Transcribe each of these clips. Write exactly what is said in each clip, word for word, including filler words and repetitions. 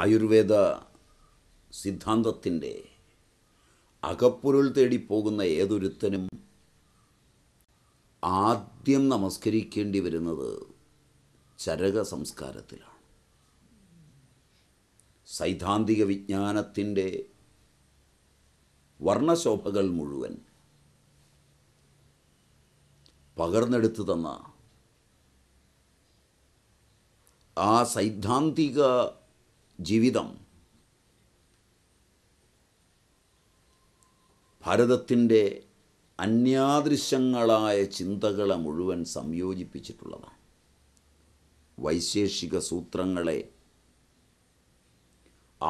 ആയുർവേദ സിദ്ധാന്തത്തിന്റെ അകപ്പൊരുൾ തേടി പോകുന്ന ഏതൊരുത്തനും ആദ്യം നമസ്കരിക്കേണ്ടി വരുന്നത് ചരക സംസ്കാരത്തിലാണ്. സൈദ്ധാന്തിക വിജ്ഞാനത്തിന്റെ വർണ്ണശോഭകൾ മുഴുവൻ പകർന്നെടുത്തു തന്ന ആ സൈദ്ധാന്തിക ജീവിതം ഭാരതത്തിന്റെ അന്യാദൃശ്യങ്ങളായ ചിന്തകളെ മുഴുവൻ സംയോജിപ്പിച്ചിട്ടുള്ളതാണ്. വൈശേഷിക സൂത്രങ്ങളെ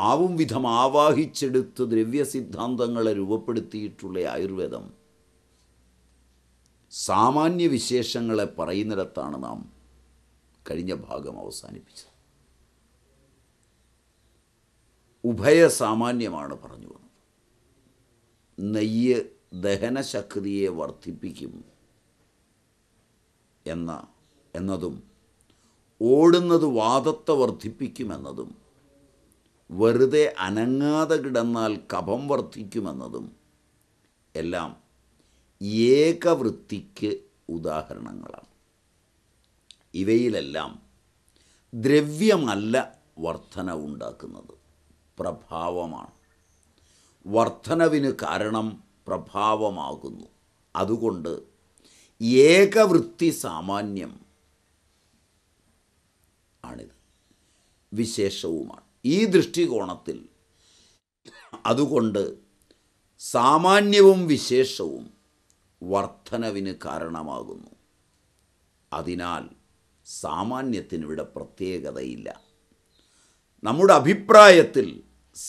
ആവും വിധം ആവാഹിച്ചെടുത്ത് ദ്രവ്യ സിദ്ധാന്തങ്ങളെ രൂപപ്പെടുത്തിയിട്ടുള്ള ആയുർവേദം സാമാന്യ വിശേഷങ്ങളെ പറയുന്നിടത്താണ് നാം കഴിഞ്ഞ ഭാഗം അവസാനിപ്പിച്ചത്. ഉഭയസാമാന്യമാണ് പറഞ്ഞു വന്നത്. നെയ്യ് ദഹനശക്തിയെ വർദ്ധിപ്പിക്കും എന്ന എന്നതും ഓടുന്നത് വാദത്തെ വർദ്ധിപ്പിക്കുമെന്നതും വെറുതെ അനങ്ങാതെ കിടന്നാൽ കഫം വർദ്ധിക്കുമെന്നതും എല്ലാം ഏകവൃത്തിക്ക് ഉദാഹരണങ്ങളാണ്. ഇവയിലെല്ലാം ദ്രവ്യമല്ല വർധന ഉണ്ടാക്കുന്നത്, പ്രഭാവമാണ്. വർധനവിന് കാരണം പ്രഭാവമാകുന്നു. അതുകൊണ്ട് ഏകവൃത്തി സാമാന്യം ആണിത്, വിശേഷവുമാണ് ഈ ദൃഷ്ടികോണത്തിൽ. അതുകൊണ്ട് സാമാന്യവും വിശേഷവും വർധനവിന് കാരണമാകുന്നു. അതിനാൽ സാമാന്യത്തിനിവിടെ പ്രത്യേകതയില്ല. നമ്മുടെ അഭിപ്രായത്തിൽ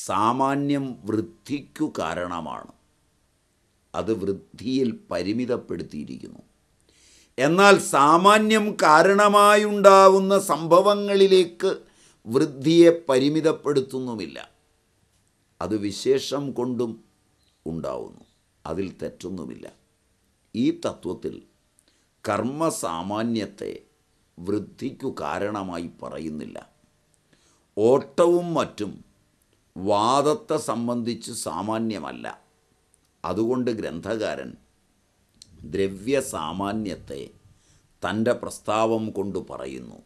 സാമാന്യം വൃദ്ധിക്കു കാരണമാണ്, അത് വൃദ്ധിയിൽ പരിമിതപ്പെടുത്തിയിരിക്കുന്നു. എന്നാൽ സാമാന്യം കാരണമായുണ്ടാവുന്ന സംഭവങ്ങളിലേക്ക് വൃദ്ധിയെ പരിമിതപ്പെടുത്തുന്നുമില്ല, അത് വിശേഷം കൊണ്ടും ഉണ്ടാവുന്നു, അതിൽ തെറ്റൊന്നുമില്ല. ഈ തത്വത്തിൽ കർമ്മസാമാന്യത്തെ വൃദ്ധിക്കു കാരണമായി പറയുന്നില്ല. ഓട്ടവും മറ്റും വാദത്തെ സംബന്ധിച്ച് സാമാന്യമല്ല. അതുകൊണ്ട് ഗ്രന്ഥകാരൻ ദ്രവ്യസാമാന്യത്തെ തൻ്റെ പ്രസ്താവം കൊണ്ട് പറയുന്നു.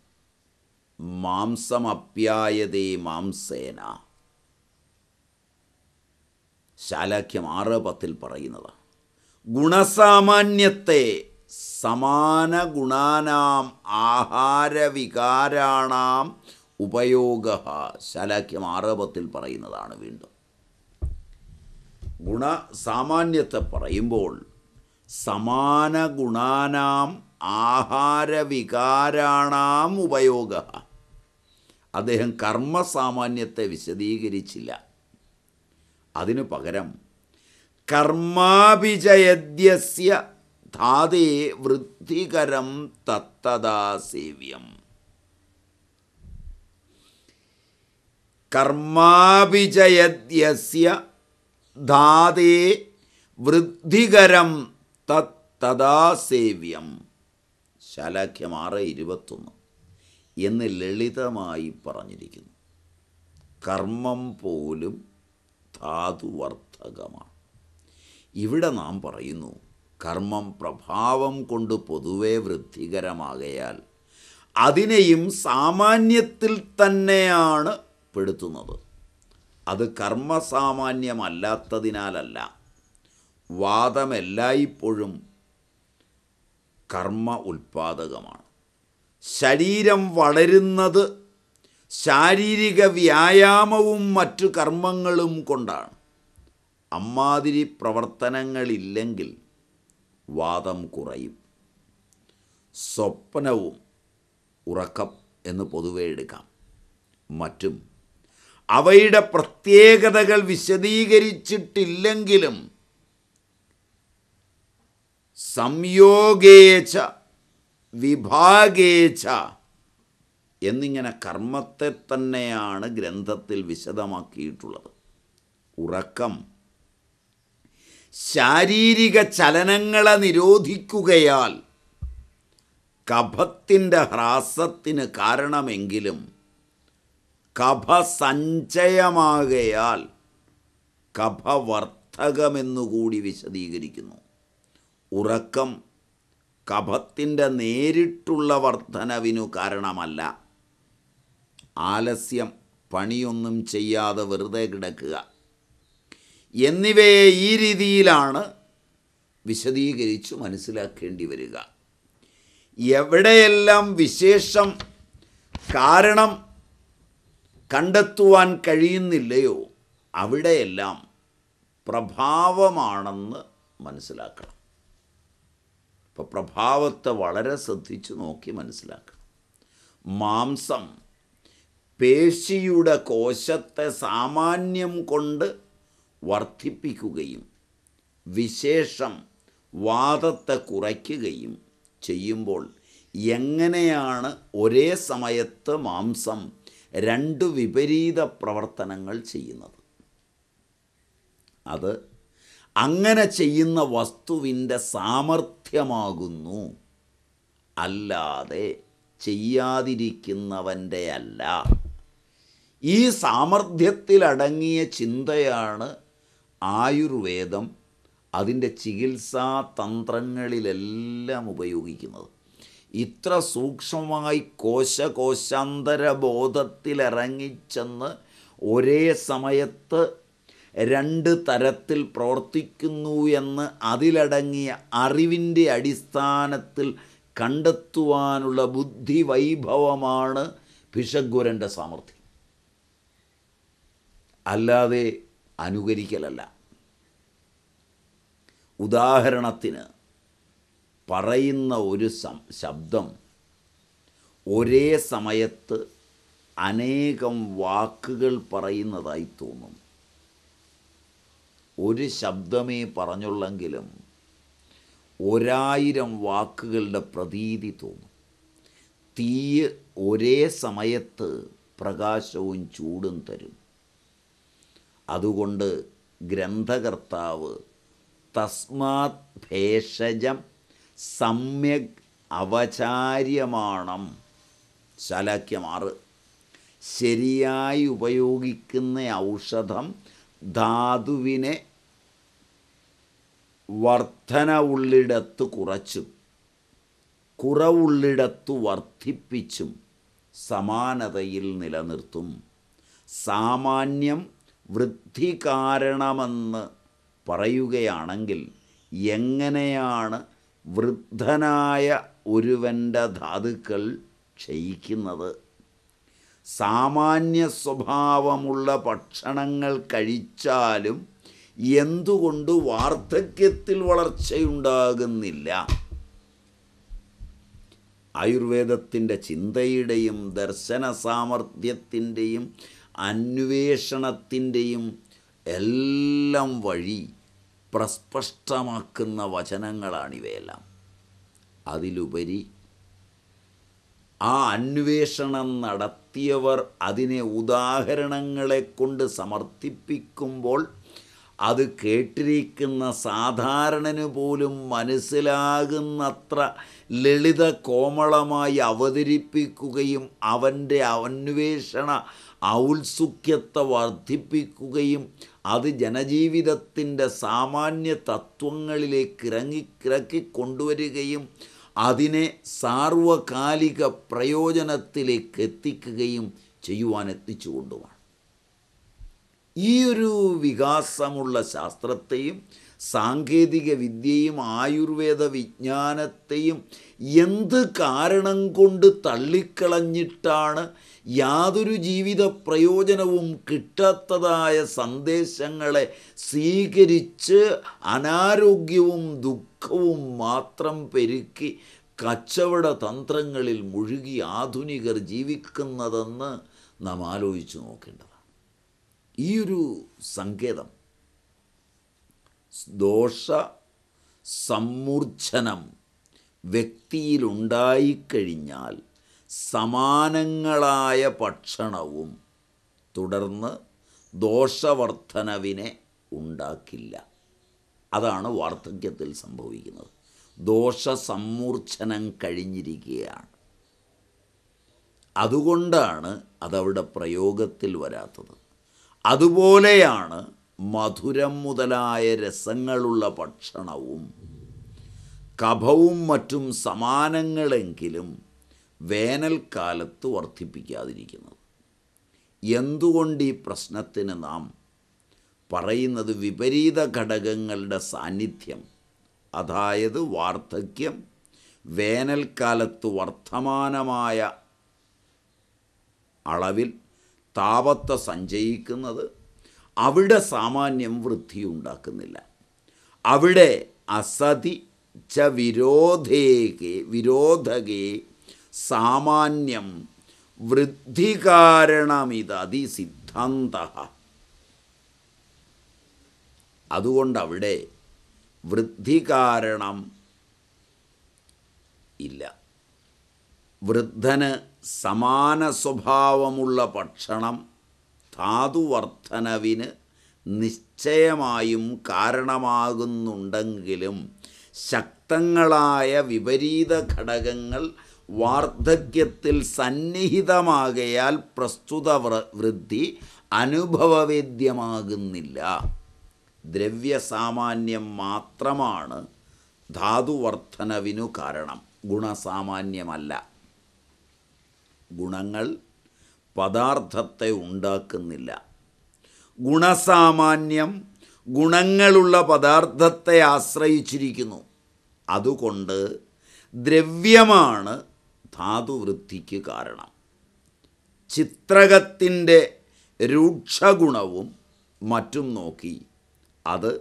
മാംസമപ്യായതേ മാംസേന, ശാലാഖ്യം ആറ് പത്തിൽ പറയുന്നത്. ഗുണസാമാന്യത്തെ സമാന ഗുണാനാം ആഹാരവികാരാണാം ഉപയോഗ, ശാലാഖ്യം ആറ് പത്തിൽ പറയുന്നതാണ്. വീണ്ടും ഗുണസാമാന്യത്തെ പറയുമ്പോൾ സമാന ഗുണാനാം ആഹാരവികാരാണാം ഉപയോഗ. അദ്ദേഹം കർമ്മസാമാന്യത്തെ വിശദീകരിച്ചില്ല. അതിനു പകരം കർമാഭിജയദ്യസ്യ ധാതേ വൃദ്ധികരം തത്തദാ സേവ്യം. കർമാഭിജയദ്യസ്യ ധാതേ വൃദ്ധികരം തത്തദാ സേവ്യം, ശാലാഖ്യം ആറ് ഇരുപത്തൊന്ന് എന്ന് ലളിതമായി പറഞ്ഞിരിക്കുന്നു. കർമ്മം പോലും ധാതുവർദ്ധകമാണ്. ഇവിടെ നാം പറയുന്നു കർമ്മം പ്രഭാവം കൊണ്ട് പൊതുവെ വൃദ്ധികരമാകയാൽ അതിനെയും സാമാന്യത്തിൽ തന്നെയാണ് പെടുത്തുന്നത്. അത് കർമ്മസാമാന്യമല്ലാത്തതിനാലല്ല. വാദമെല്ലായ്പ്പോഴും കർമ്മ ഉൽപാദകമാണ്. ശരീരം വളരുന്നത് ശാരീരിക വ്യായാമവും മറ്റു കർമ്മങ്ങളും കൊണ്ടാണ്. അമ്മാതിരി പ്രവർത്തനങ്ങളില്ലെങ്കിൽ വാദം കുറയും. സ്വപ്നവും ഉറക്കം എന്ന് പൊതുവെ എടുക്കാം. മറ്റും അവയുടെ പ്രത്യേകതകൾ വിശദീകരിച്ചിട്ടില്ലെങ്കിലും സംയോഗേച്ച വിഭാഗേച്ച എന്നിങ്ങനെ കർമ്മത്തെ തന്നെയാണ് ഗ്രന്ഥത്തിൽ വിശദമാക്കിയിട്ടുള്ളത്. ഉറക്കം ശാരീരിക ചലനങ്ങളെ നിരോധിക്കുകയാൽ കഫത്തിൻ്റെ ഹ്രാസത്തിന് കാരണമെങ്കിലും കഫ സഞ്ചയമാകയാൽ കഫവർത്തകമെന്നുകൂടി വിശദീകരിക്കുന്നു. ഉറക്കം കഫത്തിൻ്റെ നേരിട്ടുള്ള വർധനവിനു കാരണമല്ല. ആലസ്യം, പണിയൊന്നും ചെയ്യാതെ വെറുതെ കിടക്കുക എന്നിവയെ ഈ രീതിയിലാണ് വിശദീകരിച്ചു മനസ്സിലാക്കേണ്ടി വരിക. എവിടെയെല്ലാം വിശേഷം കാരണം കണ്ടെത്തുവാൻ കഴിയുന്നില്ലയോ അവിടെയെല്ലാം പ്രഭാവമാണെന്ന് മനസ്സിലാക്കണം. ഇപ്പോൾ പ്രഭാവത്തെ വളരെ ശ്രദ്ധിച്ചു നോക്കി മനസ്സിലാക്കണം. മാംസം പേശിയുടെ കോശത്തെ സാമാന്യം കൊണ്ട് വർദ്ധിപ്പിക്കുകയും വിശേഷം വാദത്തെ കുറയ്ക്കുകയും ചെയ്യുമ്പോൾ എങ്ങനെയാണ് ഒരേ സമയത്ത് മാംസം രണ്ട് വിപരീത പ്രവർത്തനങ്ങൾ ചെയ്യുന്നത്? അത് അങ്ങനെ ചെയ്യുന്ന വസ്തുവിൻ്റെ സാമർഥ്യമാകുന്നു, അല്ലാതെ ചെയ്യാതിരിക്കുന്നവൻ്റെ അല്ല. ഈ സാമർഥ്യത്തിലടങ്ങിയ ചിന്തയാണ് ആയുർവേദം അതിൻ്റെ ചികിത്സാ തന്ത്രങ്ങളിലെല്ലാം ഉപയോഗിക്കുന്നത്. ഇത്ര സൂക്ഷ്മമായി കോശകോശാന്തരബോധത്തിലിറങ്ങിച്ചെന്ന് ഒരേ സമയത്ത് രണ്ട് തരത്തിൽ പ്രവർത്തിക്കുന്നു എന്ന് അതിലടങ്ങിയ അറിവിൻ്റെ അടിസ്ഥാനത്തിൽ കണ്ടെത്തുവാനുള്ള ബുദ്ധി വൈഭവമാണ് ഭിഷഗ്വരൻ്റെ സാമർഥ്യം, അല്ലാതെ അനുകരിക്കലല്ല. ഉദാഹരണത്തിന്, പറയുന്ന ഒരു ശബ്ദം ഒരേ സമയത്ത് അനേകം വാക്കുകൾ പറയുന്നതായി തോന്നും. ഒരു ശബ്ദമേ പറഞ്ഞുള്ളെങ്കിലും ഒരായിരം വാക്കുകളുടെ പ്രതീതി തോന്നും. തീ ഒരേ സമയത്ത് പ്രകാശവും ചൂടും തരും. അതുകൊണ്ട് ഗ്രന്ഥകർത്താവ് തസ്മാത് ഭേഷജം സമ്യക് അവചാര്യമാണം, ശാലാക്യമാർ, ശരിയായി ഉപയോഗിക്കുന്ന ഔഷധം ധാതുവിനെ വർധന ഉള്ളിടത്ത് കുറച്ചും കുറവുള്ളിടത്ത് വർദ്ധിപ്പിച്ചും സമാനതയിൽ നിലനിർത്തും. സാമാന്യം വൃദ്ധി കാരണമെന്ന് പറയുകയാണെങ്കിൽ എങ്ങനെയാണ് വൃദ്ധനായ ഒരുവൻ്റെ ധാതുക്കൾ ക്ഷയിക്കുന്നത്? സാമാന്യ സ്വഭാവമുള്ള ഭക്ഷണങ്ങൾ കഴിച്ചാലും എന്തുകൊണ്ട് വാർദ്ധക്യത്തിൽ വളർച്ചയുണ്ടാകുന്നില്ല? ആയുർവേദത്തിൻ്റെ ചിന്തയുടെയും ദർശന സാമർഥ്യത്തിൻ്റെയും അന്വേഷണത്തിൻ്റെയും എല്ലാം വഴി പ്രസ്പഷ്ടമാക്കുന്ന വചനങ്ങളാണിവയെല്ലാം. അതിലുപരി ആ അന്വേഷണം നടത്തിയവർ അതിനെ ഉദാഹരണങ്ങളെ കൊണ്ട് സമർത്ഥിപ്പിക്കുമ്പോൾ അത് കേട്ടിരിക്കുന്ന സാധാരണന് പോലും മനസ്സിലാകുന്നത്ര ലളിത കോമളമായി അവതരിപ്പിക്കുകയും അവൻ്റെ അന്വേഷണ ഔത്സുക്യത്തെ വർദ്ധിപ്പിക്കുകയും അത് ജനജീവിതത്തിൻ്റെ സാമാന്യ തത്വങ്ങളിലേക്ക് ഇറങ്ങിക്കിറക്കി കൊണ്ടുവരികയും അതിനെ സാർവകാലിക പ്രയോജനത്തിലേക്ക് എത്തിക്കുകയും ചെയ്യുവാൻ എത്തിച്ചു കൊണ്ടുമാണ്. ഈ ഒരു വികാസമുള്ള ശാസ്ത്രത്തെയും സാങ്കേതിക വിദ്യയും ആയുർവേദ വിജ്ഞാനത്തെയും എന്ത് കാരണം കൊണ്ട് തള്ളിക്കളഞ്ഞിട്ടാണ് യാതൊരു ജീവിത പ്രയോജനവും കിട്ടാത്തതായ സന്ദേശങ്ങളെ സ്വീകരിച്ച് അനാരോഗ്യവും ദുഃഖവും മാത്രം പെരുക്കി കച്ചവട തന്ത്രങ്ങളിൽ മുഴുകി ആധുനികർ ജീവിക്കുന്നതെന്ന് നാം ആലോചിച്ചു നോക്കേണ്ടതാണ്. ഈ ഒരു സങ്കേതം ദോഷ സമ്മൂർച്ഛനം വ്യക്തിയിലുണ്ടായിക്കഴിഞ്ഞാൽ സമാനങ്ങളായ ഭക്ഷണവും തുടർന്ന് ദോഷവർദ്ധനവിനെ ഉണ്ടാക്കില്ല. അതാണ് വാർദ്ധക്യത്തിൽ സംഭവിക്കുന്നത്. ദോഷസമ്മൂർച്ഛനം കഴിഞ്ഞിരിക്കുകയാണ്. അതുകൊണ്ടാണ് അതവിടെ പ്രയോഗത്തിൽ വരാത്തത്. അതുപോലെയാണ് മധുരം മുതലായ രസങ്ങളുള്ള ഭക്ഷണവും കഭവും മറ്റും സമാനങ്ങളെങ്കിലും വേനൽക്കാലത്ത് വർദ്ധിപ്പിക്കാതിരിക്കുന്നത്. എന്തുകൊണ്ട് ഈ പ്രശ്നത്തിന് നാം പറയുന്നത് വിപരീത ഘടകങ്ങളുടെ സാന്നിധ്യം, അതായത് വാർദ്ധക്യം, വേനൽക്കാലത്ത് വർത്തമാനമായ അളവിൽ താപത്തെ സഞ്ചയിക്കുന്നത് അവിടെ സാമാന്യം വൃദ്ധിയുണ്ടാക്കുന്നില്ല. അവിടെ അസതി ച വിരോധേകെ വിരോധകേ സാമാന്യം വൃദ്ധികാരണമിതതി സിദ്ധാന്തഃ. അതുകൊണ്ടവിടെ വൃദ്ധികാരണം ഇല്ല. വൃദ്ധന് സമാന സ്വഭാവമുള്ള ഭക്ഷണം ധാതുവർദ്ധനവിന് നിശ്ചയമായും കാരണമാകുന്നുണ്ടെങ്കിലും ശക്തങ്ങളായ വിപരീത ഘടകങ്ങൾ വാർദ്ധക്യത്തിൽ സന്നിഹിതമാകയാൽ പ്രസ്തുത വൃദ്ധി അനുഭവവേദ്യമാകുന്നില്ല. ദ്രവ്യസാമാന്യം മാത്രമാണ് ധാതുവർദ്ധനവിനു കാരണം, ഗുണസാമാന്യമല്ല. ഗുണങ്ങൾ പദാർത്ഥത്തെ ഉണ്ടാക്കുന്നില്ല. ഗുണസാമാന്യം ഗുണങ്ങളുള്ള പദാർത്ഥത്തെ ആശ്രയിച്ചിരിക്കുന്നു. അതുകൊണ്ട് ദ്രവ്യമാണ് ധാതുവൃദ്ധിക്ക് കാരണം. ചിത്രകത്തിൻ്റെ രൂക്ഷഗുണവും മറ്റും നോക്കി അത്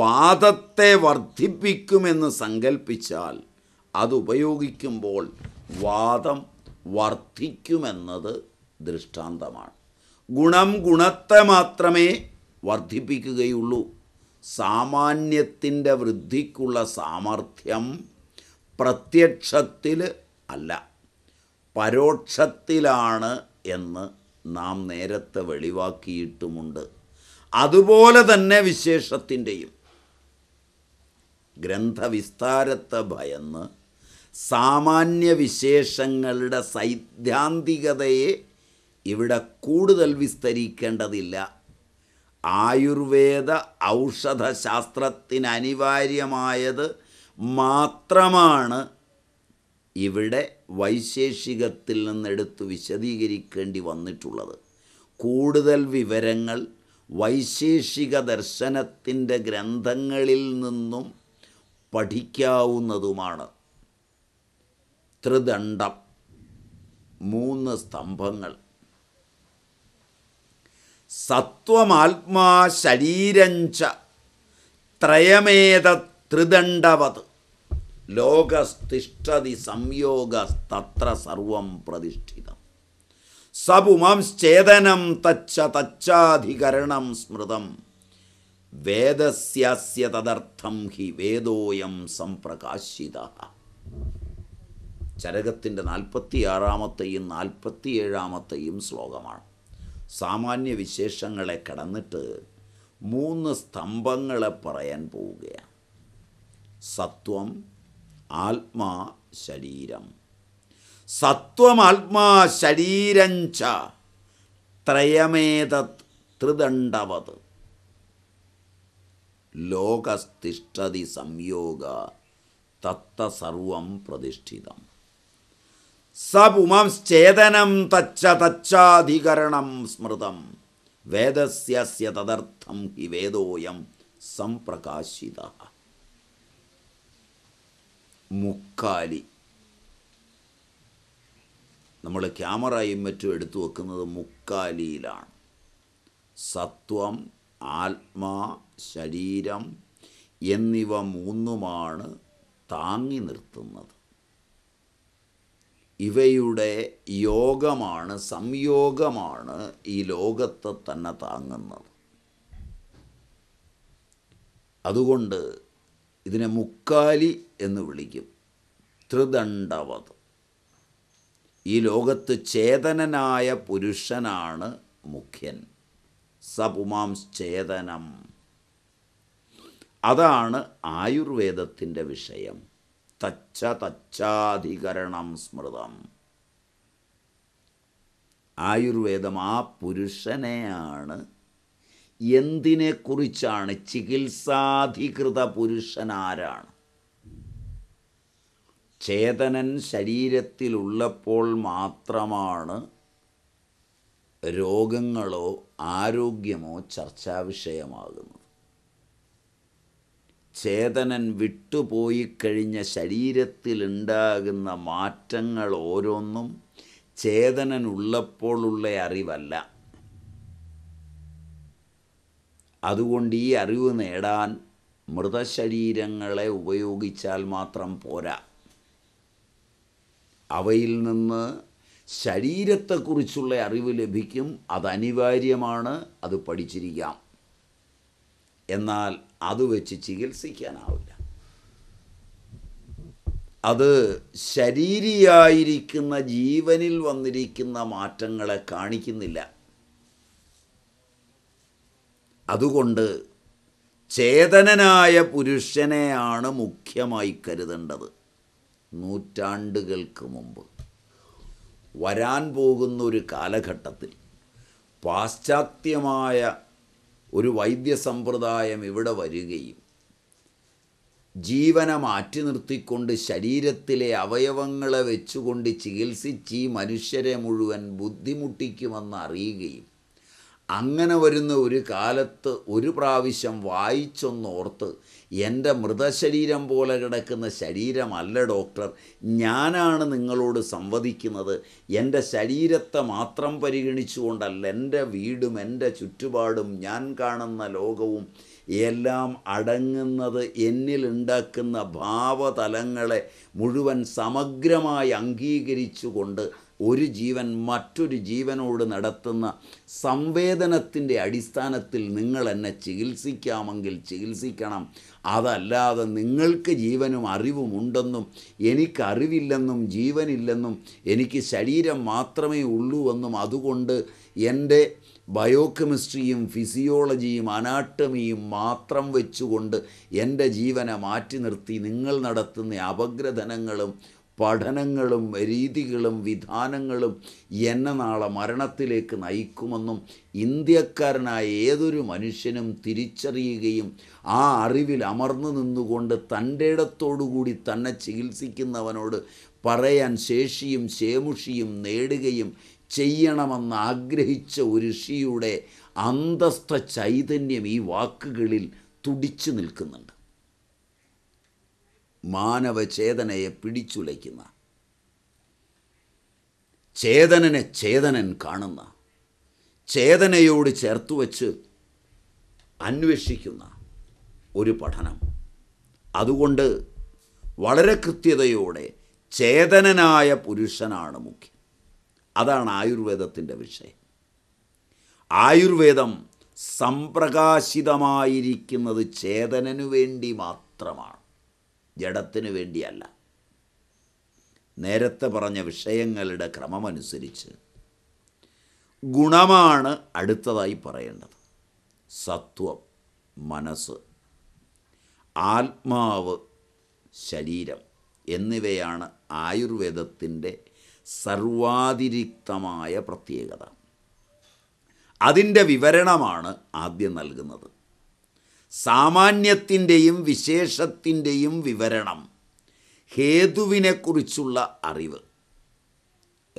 വാദത്തെ വർദ്ധിപ്പിക്കുമെന്ന് സങ്കല്പിച്ചാൽ അതുപയോഗിക്കുമ്പോൾ വാദം വർദ്ധിക്കുമെന്നത് ദൃഷ്ടാന്തമാണ്. ഗുണം ഗുണത്തെ മാത്രമേ വർദ്ധിപ്പിക്കുകയുള്ളൂ. സാമാന്യത്തിൻ്റെ വൃദ്ധിക്കുള്ള സാമർഥ്യം പ്രത്യക്ഷത്തിൽ അല്ല, പരോക്ഷത്തിലാണ് എന്ന് നാം നേരത്തെ വെളിവാക്കിയിട്ടുമുണ്ട്. അതുപോലെ തന്നെ വിശേഷത്തിൻ്റെയും ഗ്രന്ഥവിസ്താരത്തെ ഭയന്ന് സാമാന്യ വിശേഷങ്ങളുടെ സൈദ്ധാന്തികതയെ ഇവിടെ കൂടുതൽ വിസ്തരിക്കേണ്ടതില്ല. ആയുർവേദ ഔഷധശാസ്ത്രത്തിന് അനിവാര്യമായത് മാത്രമാണ് ഇവിടെ വൈശേഷികത്തിൽ നിന്നെടുത്ത് വിശദീകരിക്കേണ്ടി വന്നിട്ടുള്ളത്. കൂടുതൽ വിവരങ്ങൾ വൈശേഷിക ദർശനത്തിൻ്റെ ഗ്രന്ഥങ്ങളിൽ നിന്നും പഠിക്കാവുന്നതുമാണ്. ത്രിദണ്ഡം, മൂന്ന് സ്തംഭങ്ങൾ, സത്വമാത്മാ ശരീരഞ്ച ത്രയമേത ത്രിദണ്ഡവത് ലോകസ്തിഷ്ഠതി സംയോഗസ്തത്ര സർവം പ്രതിഷ്ഠിതം സപുമാംശ്ചേതനം തച്ച തച്ചാധികരണം സ്മൃതം വേദസ്യാസ്യ തദർത്ഥം ഹി വേദോയം സംപ്രകാശിതഃ. ചരകത്തിൻ്റെ നാൽപ്പത്തിയാറാമത്തെയും നാൽപ്പത്തിയേഴാമത്തെയും ശ്ലോകമാണ്. സാമാന്യ വിശേഷങ്ങളെ കടന്നിട്ട് മൂന്ന് സ്തംഭങ്ങളെ പറയാൻ പോവുകയാണ്. സത്വം, ആത്മാ, ശരീരം. സത്വമാത്മാ ശരീരം ച ത്രയമേതത് ത്രിദണ്ഡവത് ലോകസ്തിഷ്ഠതി സംയോഗ തത്ത സർവം പ്രതിഷ്ഠിതം സപുമാംശ്ചേതനം തച്ച തച്ചാധികരണം സ്മൃതം വേദസ്യസ്യ തദർത്ഥം ഹി വേദോയം സംപ്രകാശിതഃ. മുക്കാലി നമ്മൾ ക്യാമറയും മറ്റും എടുത്തു വെക്കുന്നത് മുക്കാലിയിലാണ്. സത്വം, ആത്മാ, ശരീരം എന്നിവ മൂന്നുമാണ് താങ്ങി നിർത്തുന്നത്. ഇവയുടെ യോഗമാണ്, സംയോഗമാണ് ഈ ലോകത്തെ തന്നെ താങ്ങുന്നത്. അതുകൊണ്ട് ഇതിനെ മുക്കാലി എന്ന് വിളിക്കും. ത്രിദണ്ഡവത്. ഈ ലോകത്ത് ചേതനനായ പുരുഷനാണ് മുഖ്യൻ. സപുമാംശ്ചേതനം, അതാണ് ആയുർവേദത്തിൻ്റെ വിഷയം. തച്ച തച്ചാധികരണം സ്മൃതം ആയുർവേദം ആ പുരുഷനെയാണ് എന്തിനെക്കുറിച്ചാണ് ചികിത്സാധികൃത പുരുഷനാരാണ് ചേതനൻ ശരീരത്തിലുള്ളപ്പോൾ മാത്രമാണ് രോഗങ്ങളോ ആരോഗ്യമോ ചർച്ചാ വിഷയമാകുന്നത് ചേതനൻ വിട്ടുപോയി കഴിഞ്ഞ ശരീരത്തിലുണ്ടാകുന്ന മാറ്റങ്ങൾ ഓരോന്നും ചേതനൻ ഉള്ളപ്പോഴുള്ള അറിവല്ല അതുകൊണ്ട് ഈ അറിവ് നേടാൻ മൃതശരീരങ്ങളെ ഉപയോഗിച്ചാൽ മാത്രം പോരാ അവയിൽ നിന്ന് ശരീരത്തെക്കുറിച്ചുള്ള അറിവ് ലഭിക്കും അത് അനിവാര്യമാണ് അത് പഠിച്ചിരിക്കാം എന്നാൽ അത് വെച്ച് ചികിത്സിക്കാനാവില്ല അത് ശരീരിയായിരിക്കുന്ന ജീവനിൽ വന്നിരിക്കുന്ന മാറ്റങ്ങളെ കാണിക്കുന്നില്ല അതുകൊണ്ട് ചേതനനായ പുരുഷനെയാണ് മുഖ്യമായി കരുതേണ്ടത് നൂറ്റാണ്ടുകൾക്ക് മുമ്പ് വരാൻ പോകുന്ന ഒരു കാലഘട്ടത്തിൽ പാശ്ചാത്യമായ ഒരു വൈദ്യസമ്പ്രദായം ഇവിടെ വരികയും ജീവനെ മാറ്റി നിർത്തിക്കൊണ്ട് ശരീരത്തിലെ അവയവങ്ങളെ വെച്ചുകൊണ്ട് ചികിത്സിച്ച് ഈ മനുഷ്യരെ മുഴുവൻ ബുദ്ധിമുട്ടിക്കുമെന്ന് അറിയുകയും അങ്ങനെ വരുന്ന ഒരു കാലത്ത് ഒരു പ്രാവശ്യം വായിച്ചൊന്നോർത്ത് എൻ്റെ മൃതശരീരം പോലെ കിടക്കുന്ന ശരീരമല്ല ഡോക്ടർ ഞാനാണ് നിങ്ങളോട് സംവദിക്കുന്നത് എൻ്റെ ശരീരത്തെ മാത്രം പരിഗണിച്ചുകൊണ്ടല്ല എൻ്റെ വീടും എൻ്റെ ചുറ്റുപാടും ഞാൻ കാണുന്ന ലോകവും എല്ലാം അടങ്ങുന്നത് എന്നിലുണ്ടാക്കുന്ന ഭാവതലങ്ങളെ മുഴുവൻ സമഗ്രമായി അംഗീകരിച്ചുകൊണ്ട് ഒരു ജീവൻ മറ്റൊരു ജീവനോട് നടത്തുന്ന സംവേദനത്തിൻ്റെ അടിസ്ഥാനത്തിൽ നിങ്ങൾ എന്നെ ചികിത്സിക്കാമെങ്കിൽ ചികിത്സിക്കണം അതല്ലാതെ നിങ്ങൾക്ക് ജീവനും അറിവുമുണ്ടെന്നും എനിക്കറിവില്ലെന്നും ജീവനില്ലെന്നും എനിക്ക് ശരീരം മാത്രമേ ഉള്ളൂവെന്നും അതുകൊണ്ട് എൻ്റെ ബയോകെമിസ്ട്രിയും ഫിസിയോളജിയും അനാട്ടമിയും മാത്രം വെച്ചുകൊണ്ട് എൻ്റെ ജീവനെ മാറ്റി നിർത്തി നിങ്ങൾ നടത്തുന്ന അപഗ്രഥനങ്ങളും പഠനങ്ങളും രീതികളും വിധാനങ്ങളും എന്നെ നാളെ മരണത്തിലേക്ക് നയിക്കുമെന്നും ഇന്ത്യക്കാരനായ ഏതൊരു മനുഷ്യനും തിരിച്ചറിയുകയും ആ അറിവിൽ അമർന്നു നിന്നുകൊണ്ട് തൻ്റെ ഇടത്തോടുകൂടി തന്നെ ചികിത്സിക്കുന്നവനോട് പറയാൻ ശേഷിയും ശേമുഷിയും നേടുകയും ചെയ്യണമെന്ന് ആഗ്രഹിച്ച ഒരു ഋഷിയുടെ അന്തസ്ഥ ചൈതന്യം ഈ വാക്കുകളിൽ തുടിച്ചു നിൽക്കുന്നുണ്ട് മാനവചേതനയെ പിടിച്ചുലയ്ക്കുന്ന ചേതനനെ ചേതനൻ കാണുന്ന ചേതനയോട് ചേർത്തു വച്ച് അന്വേഷിക്കുന്ന ഒരു പഠനം അതുകൊണ്ട് വളരെ കൃത്യതയോടെ ചേതനനായ പുരുഷനാണ് മുഖ്യം അതാണ് ആയുർവേദത്തിൻ്റെ വിഷയം ആയുർവേദം സംപ്രകാശിതമായിരിക്കുന്നത് ചേതനനു വേണ്ടി മാത്രമാണ് ജഡത്തിനു വേണ്ടിയല്ല നേരത്തെ പറഞ്ഞ വിഷയങ്ങളുടെ ക്രമമനുസരിച്ച് ഗുണമാണ് അടുത്തതായി പറയേണ്ടത് സത്വം മനസ്സ് ആത്മാവ് ശരീരം എന്നിവയാണ് ആയുർവേദത്തിൻ്റെ സർവാതിരിക്തമായ പ്രത്യേകത അതിൻ്റെ വിവരണമാണ് ആദ്യം നൽകുന്നത് സാമാന്യത്തിൻ്റെയും വിശേഷത്തിൻ്റെയും വിവരണം ഹേതുവിനെക്കുറിച്ചുള്ള അറിവ്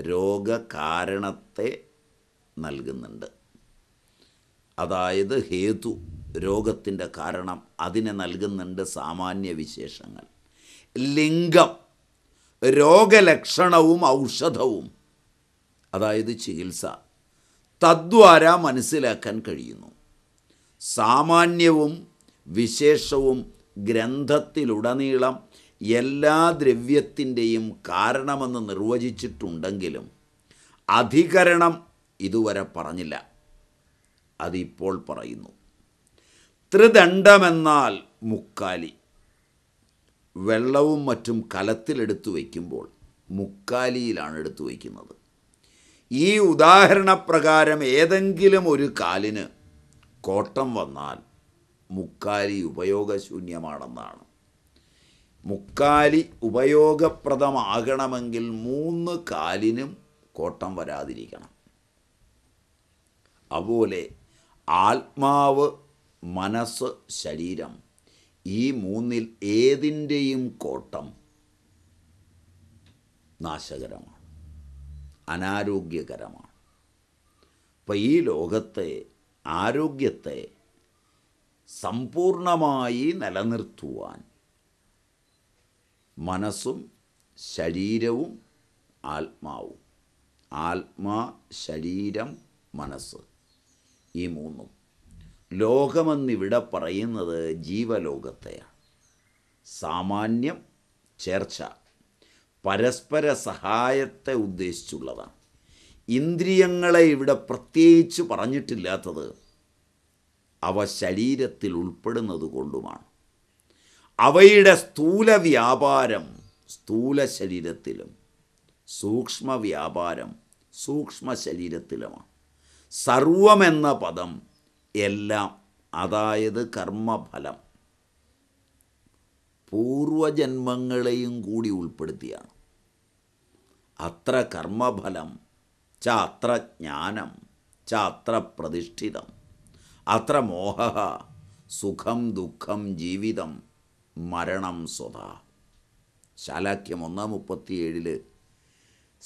രോഗകാരണത്തെ നൽകുന്നുണ്ട് അതായത് ഹേതു രോഗത്തിൻ്റെ കാരണം അതിനെ നൽകുന്നുണ്ട് സാമാന്യ വിശേഷങ്ങൾ ലിംഗം രോഗലക്ഷണവും ഔഷധവും അതായത് ചികിത്സ തദ്വാര മനസ്സിലാക്കാൻ കഴിയുന്നു സാമാന്യവും വിശേഷവും ഗ്രന്ഥത്തിലുടനീളം എല്ലാ ദ്രവ്യത്തിൻ്റെയും കാരണമെന്ന് നിർവചിച്ചിട്ടുണ്ടെങ്കിലും അധികരണം ഇതുവരെ പറഞ്ഞില്ല അതിപ്പോൾ പറയുന്നു ത്രിദണ്ഡമെന്നാൽ മുക്കാലി വെള്ളവും മറ്റും കലത്തിലെടുത്തു വയ്ക്കുമ്പോൾ മുക്കാലിയിലാണ് എടുത്തു വയ്ക്കുന്നത് ഈ ഉദാഹരണപ്രകാരം ഏതെങ്കിലും ഒരു കാലിന് കോട്ടം വന്നാൽ മുക്കാലി ഉപയോഗശൂന്യമാണെന്നാണ് മുക്കാലി ഉപയോഗപ്രദമാകണമെങ്കിൽ മൂന്ന് കാലിനും കോട്ടം വരാതിരിക്കണം അതുപോലെ ആത്മാവ് മനസ്സ് ശരീരം ഈ മൂന്നിൽ ഏതിൻ്റെയും കോട്ടം നാശകരമാണ്, അനാരോഗ്യകരമാണ്. അപ്പോൾ ഈ ലോകത്തെ ആരോഗ്യത്തെ സമ്പൂർണമായി നിലനിർത്തുവാൻ മനസ്സും ശരീരവും ആത്മാവും, ആത്മാ ശരീരം മനസ്സ് ഈ മൂന്നും. ലോകമെന്നിവിടെ പറയുന്നത് ജീവലോകത്തെയാണ്. സാമാന്യം ചേർച്ച പരസ്പര സഹായത്തെ ഉദ്ദേശിച്ചുള്ളതാണ്. ഇന്ദ്രിയങ്ങളെ ഇവിടെ പ്രത്യേകിച്ച് പറഞ്ഞിട്ടില്ലാത്തത് അവ ശരീരത്തിൽ ഉൾപ്പെടുന്നത് കൊണ്ടുമാണ്. അവയുടെ സ്ഥൂല വ്യാപാരം സ്ഥൂല ശരീരത്തിലും സൂക്ഷ്മ വ്യാപാരം സൂക്ഷ്മ ശരീരത്തിലുമാണ്. സർവമെന്ന പദം എല്ലാം, അതായത് കർമ്മഫലം പൂർവജന്മങ്ങളെയും കൂടി ഉൾപ്പെടുത്തിയാണ്. അത്ര കർമ്മഫലം ച അത്ര ജ്ഞാനം ച അത്ര പ്രതിഷ്ഠിതം അത്ര മോഹ സുഖം ദുഃഖം ജീവിതം മരണം സ്വതാ. ശാലാക്യം ഒന്നാം മുപ്പത്തിയേഴില്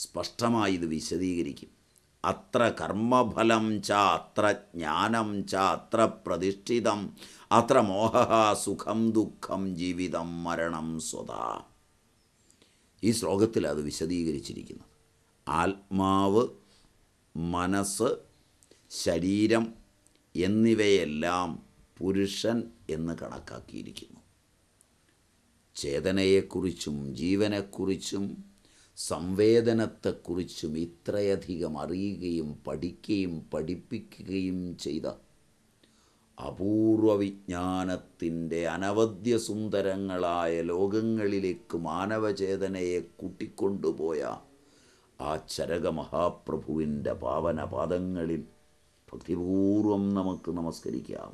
സ്പഷ്ടമായി ഇത് വിശദീകരിക്കും. അത്ര കർമ്മഫലം ച അത്ര ജ്ഞാനം ച അത്ര പ്രതിഷ്ഠിതം അത്ര മോഹ സുഖം ദുഃഖം ജീവിതം മരണം സ്വതാ. ഈ ശ്ലോകത്തിൽ അത് വിശദീകരിച്ചിരിക്കുന്നത്. ആത്മാവ് മനസ്സ് ശരീരം എന്നിവയെല്ലാം പുരുഷൻ എന്ന് കണക്കാക്കിയിരിക്കുന്നു. ചേതനയെക്കുറിച്ചും ജീവനെക്കുറിച്ചും സംവേദനത്തെക്കുറിച്ചും ഇത്രയധികം അറിയുകയും പഠിക്കുകയും പഠിപ്പിക്കുകയും ചെയ്ത അപൂർവ വിജ്ഞാനത്തിൻ്റെ അനവധ്യ സുന്ദരങ്ങളായ ലോകങ്ങളിലേക്ക് മാനവചേതനയെ കൂട്ടിക്കൊണ്ടുപോയ ആ ചരക മഹാപ്രഭുവിൻ്റെ പാവനപാദങ്ങളിൽ ഭക്തിപൂർവം നമുക്ക് നമസ്കരിക്കാം.